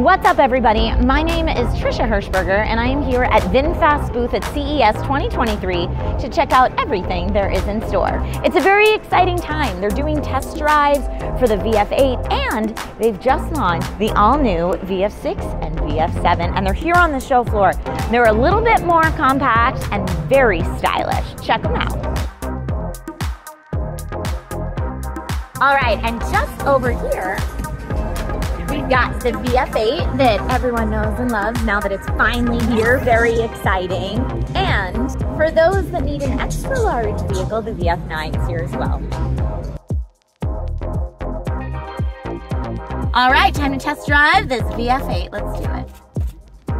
What's up, everybody? My name is Trisha Hershberger, and I am here at VinFast booth at CES 2023 to check out everything there is in store. It's a very exciting time. They're doing test drives for the VF8, and they've just launched the all-new VF6 and VF7, and they're here on the show floor. They're a little bit more compact and very stylish. Check them out. All right, and just over here, we've got the VF8 that everyone knows and loves now that it's finally here. Very exciting. And for those that need an extra large vehicle, the VF9 is here as well. All right, time to test drive this VF8. Let's do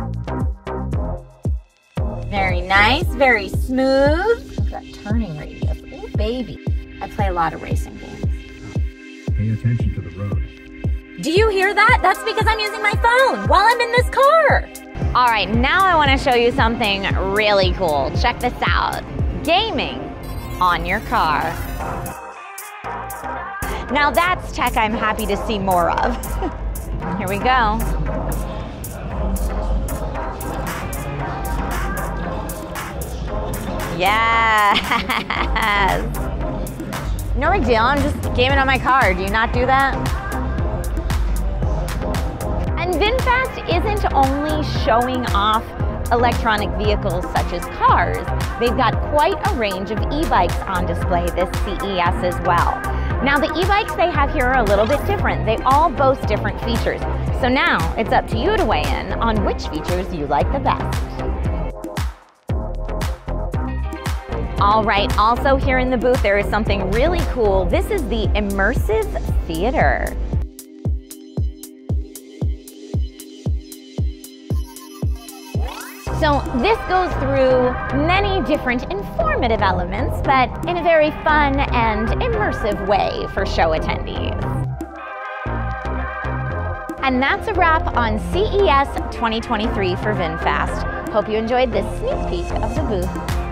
it. Very nice, very smooth. Look at that turning radius. Ooh, baby. I play a lot of racing games. Oh, pay attention to the road. Do you hear that? That's because I'm using my phone while I'm in this car. All right, now I want to show you something really cool. Check this out. Gaming on your car. Now that's tech I'm happy to see more of. Here we go. Yes. No big deal, I'm just gaming on my car. Do you not do that? And VinFast isn't only showing off electronic vehicles such as cars, they've got quite a range of e-bikes on display this CES as well. Now the e-bikes they have here are a little bit different. They all boast different features. So now it's up to you to weigh in on which features you like the best. All right, also here in the booth there is something really cool. This is the immersive theater. So this goes through many different informative elements, but in a very fun and immersive way for show attendees. And that's a wrap on CES 2023 for VinFast. Hope you enjoyed this sneak peek of the booth.